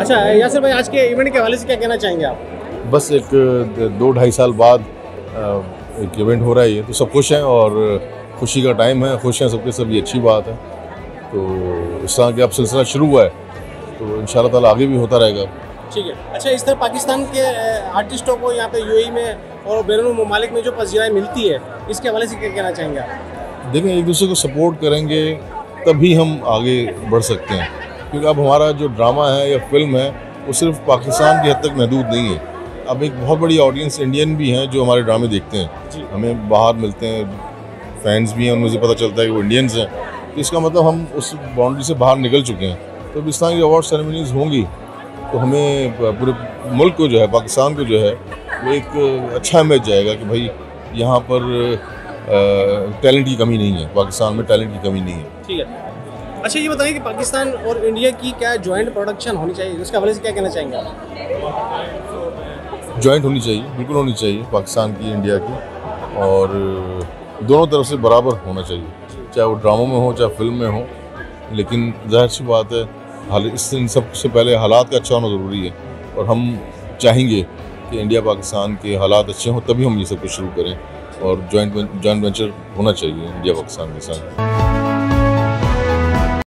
अच्छा यासिर भाई, आज के इवेंट के हवाले से क्या कहना चाहेंगे आप? बस एक 2-2.5 साल बाद एक इवेंट हो रहा है, ये तो सब खुश हैं और खुशी का टाइम है, खुश हैं सबके सब, ये अच्छी बात है। तो इस तरह के अब सिलसिला शुरू हुआ है, तो इंशाल्लाह ताला आगे भी होता रहेगा। ठीक है। अच्छा, इस तरह पाकिस्तान के आर्टिस्टों को यहाँ पे यूएई में और बैरून ममालिक में जो पजीराई मिलती है, इसके हवाले से क्या कहना चाहेंगे आप? देखें, एक दूसरे को सपोर्ट करेंगे तभी हम आगे बढ़ सकते हैं, क्योंकि अब हमारा जो ड्रामा है या फिल्म है वो सिर्फ पाकिस्तान की हद तक महदूद नहीं है। अब एक बहुत बड़ी ऑडियंस इंडियन भी हैं जो हमारे ड्रामे देखते हैं, हमें बाहर मिलते हैं, फैंस भी हैं, उनमें से पता चलता है कि वो इंडियंस हैं। तो इसका मतलब हम उस बाउंड्री से बाहर निकल चुके हैं। तो इस तरह की अवार्ड सेरेमनीज़ होंगी तो हमें पूरे मुल्क को जो है, पाकिस्तान को जो है, वो एक अच्छा इमेज जाएगा कि भाई यहाँ पर टैलेंट की कमी नहीं है, पाकिस्तान में टैलेंट की कमी नहीं है। ठीक है। अच्छा, ये बताइए कि पाकिस्तान और इंडिया की क्या जॉइंट प्रोडक्शन होनी चाहिए, उसके हवाले से क्या कहना चाहेंगे आप? जॉइंट होनी चाहिए, बिल्कुल होनी चाहिए, पाकिस्तान की इंडिया की, और दोनों तरफ से बराबर होना चाहिए, चाहे वो ड्रामों में हो चाहे फिल्म में हो। लेकिन जाहिर सी बात है, हाल इस दिन सबसे पहले हालात का अच्छा होना ज़रूरी है, और हम चाहेंगे कि इंडिया पाकिस्तान के हालात अच्छे हों, तभी हम ये सब कुछ शुरू करें, और जॉइंट वेंचर होना चाहिए इंडिया पाकिस्तान के साथ।